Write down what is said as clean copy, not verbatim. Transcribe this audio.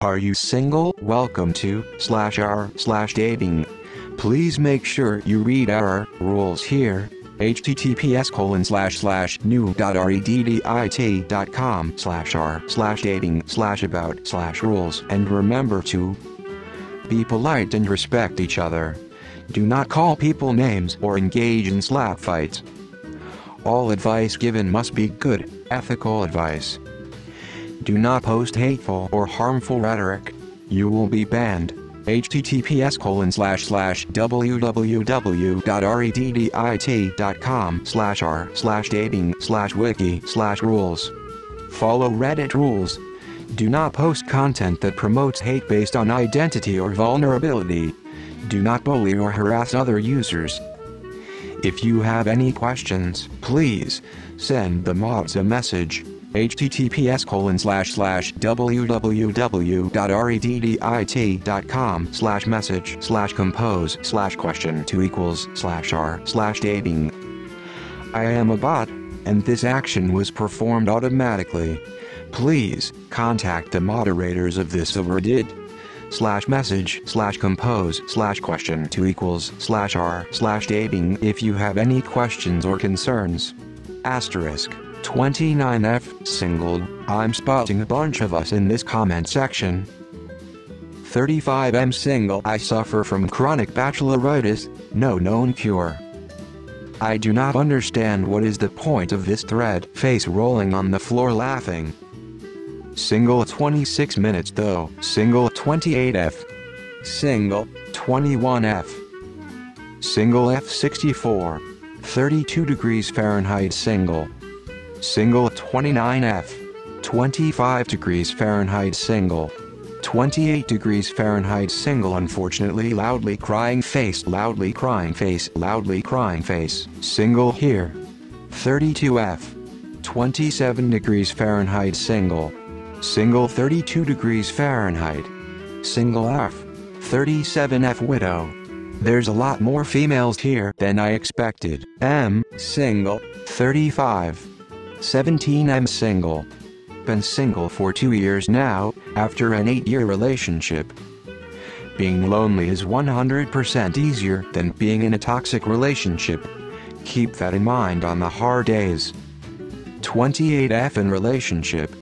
Are you single? Welcome to r/dating. Please make sure you read our rules here. https://new.reddit.com/r/dating/about/rules, and remember to be polite and respect each other. Do not call people names or engage in slap fights. All advice given must be good, ethical advice. Do not post hateful or harmful rhetoric. You will be banned. https://www.reddit.com/r/dating/wiki/rules. Follow Reddit rules. Do not post content that promotes hate based on identity or vulnerability. Do not bully or harass other users. If you have any questions, please send the mods a message. https://www.reddit.com/message/compose/question2=r/dating. I am a bot, and this action was performed automatically. Please contact the moderators of this subreddit. /message/compose/question2=r/dating if you have any questions or concerns. *29f single. I'm spotting a bunch of us in this comment section. 35m single. I suffer from chronic bacheloritis, no known cure. I do not understand what is the point of this thread. Face rolling on the floor laughing. Single 26 minutes though. Single 28f. Single 21f. Single f64. 32 degrees Fahrenheit single. Single 29f. 25 degrees Fahrenheit single. 28 degrees Fahrenheit single. Unfortunately, loudly crying face, loudly crying face, loudly crying face. Single here. 32f. 27 degrees Fahrenheit single. Single 32 degrees Fahrenheit. Single f. 37f widow. There's a lot more females here than I expected. M single. 35. 17m single. Been single for 2 years now, after an 8-year relationship. Being lonely is 100% easier than being in a toxic relationship. Keep that in mind on the hard days. 28f in relationship,